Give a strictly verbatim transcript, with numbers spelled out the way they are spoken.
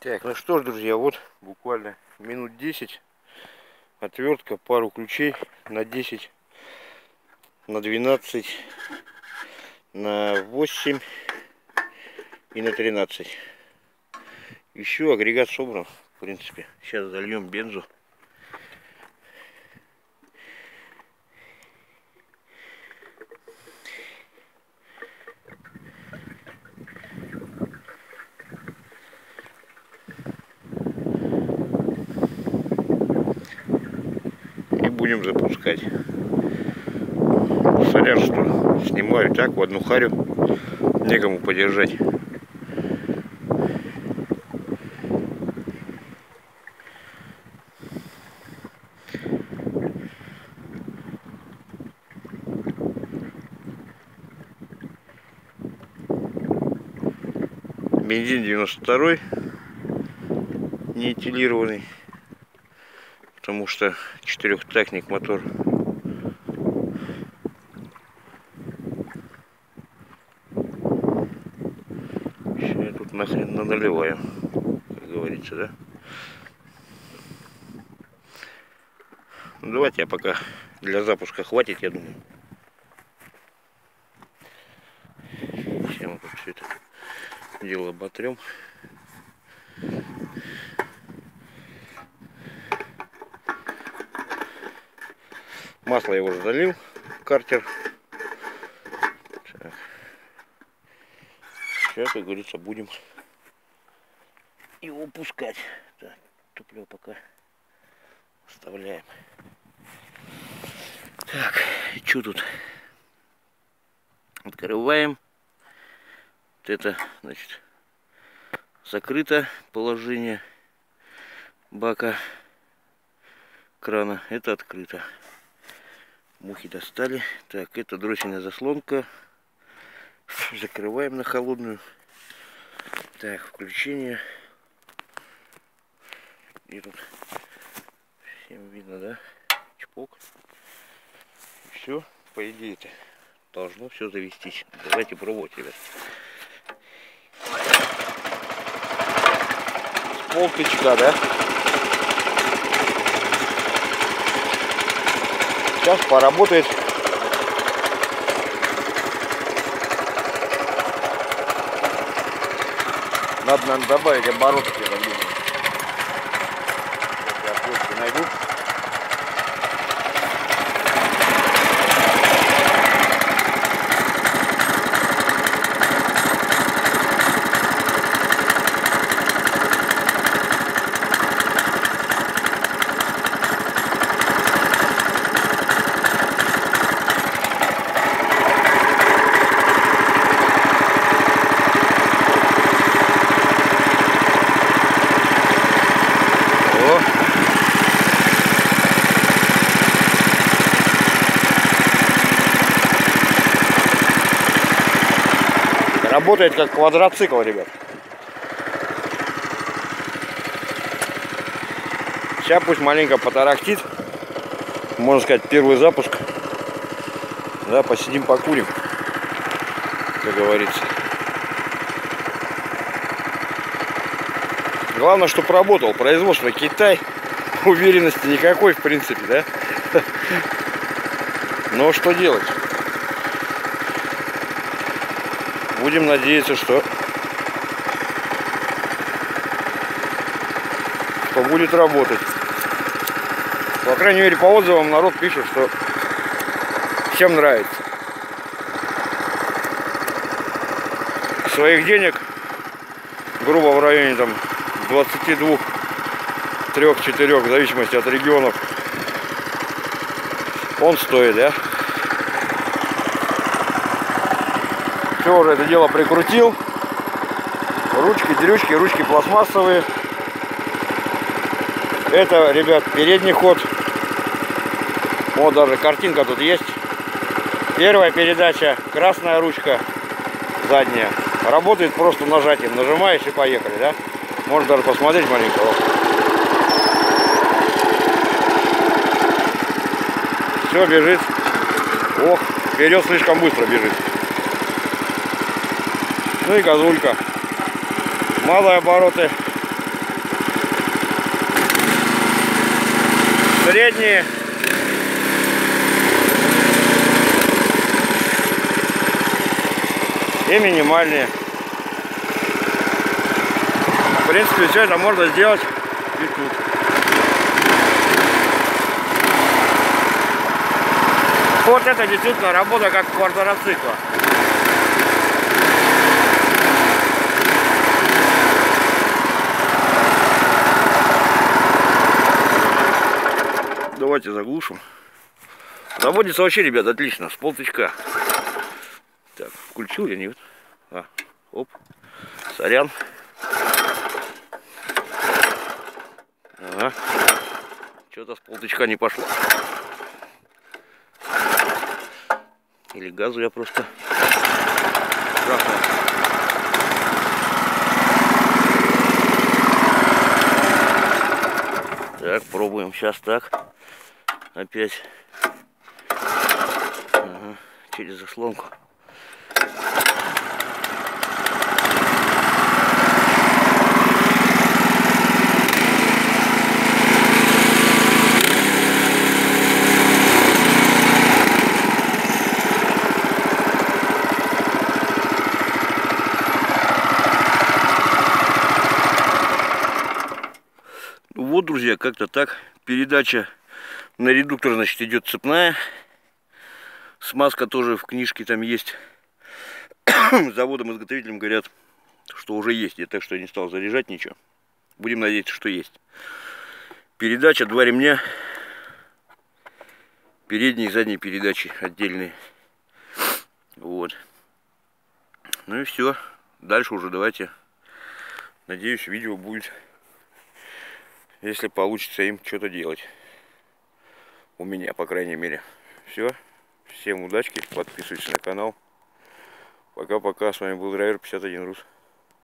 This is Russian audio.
Так, ну что ж, друзья, вот буквально минут десять, отвертка, пару ключей на десять, на двенадцать, на восемь и на тринадцать. И все, агрегат собран, в принципе. Сейчас зальем бензу. Будем запускать. Сорян, что снимаю так, в одну харю. Некому подержать. Бензин девяносто второй, не этилированный. Потому что четырехтактник мотор. Все, я тут нахрен наналиваю, как говорится, да? Ну, давайте я пока для запуска хватит, я думаю. Сейчас мы тут все это дело оботрем. Масло его залил, картер. Так. Сейчас, как говорится, будем его пускать. Так, топливо пока оставляем. Так, что тут? Открываем. Вот это, значит, закрыто положение бака крана. Это открыто. Мухи достали. Так, это дроссельная заслонка. Закрываем на холодную. Так, включение. И тут всем видно, да? Чпок. Все, по идее, это должно все завестись. Давайте пробовать, ребят. С полтычка, да? Сейчас поработает. Надо, нам добавить оборотки. Я оборотки найду. Работает как квадроцикл, ребят. Сейчас пусть маленько потарахтит. Можно сказать, первый запуск. Да, посидим, покурим, как говорится. Главное, чтобы работал. Производство Китай. Уверенности никакой, в принципе, да? Но что делать? Будем надеяться, что, что будет работать. По крайней мере, по отзывам народ пишет, что всем нравится. Своих денег, грубо в районе там двадцати двух, трёх, четырёх, в зависимости от регионов, он стоит, да? Уже это дело прикрутил. Ручки, дрючки, ручки пластмассовые. Это, ребят, передний ход. Вот даже картинка тут есть. Первая передача, красная ручка, задняя. Работает просто нажатием. Нажимаешь и поехали, да? Можно даже посмотреть маленько. Вот. Все, бежит. Ох, вперед слишком быстро бежит. Ну и газулька. Малые обороты. Передние. И минимальные. В принципе, все это можно сделать и тут. Вот это действительно работа как квадроцикла. Давайте заглушим. Заводится вообще, ребят, отлично, с полтычка. Так, включил я нет? А, оп, сорян. Ага. Что-то с полтычка не пошло. Или газу я просто трахнул. Так, пробуем сейчас так. Опять. Ага, через заслонку. Вот, друзья, как-то так. Передача на редуктор, значит, идет цепная. Смазка тоже в книжке там есть. Заводом-изготовителем говорят, что уже есть. Я так что я не стал заряжать ничего. Будем надеяться, что есть. Передача, два ремня. Передние и задние передачи отдельные. Вот. Ну и все. Дальше уже давайте. Надеюсь, видео будет... Если получится им что-то делать. У меня, по крайней мере. Все. Всем удачки. Подписывайтесь на канал. Пока-пока. С вами был Драйвер пятьдесят один Рус.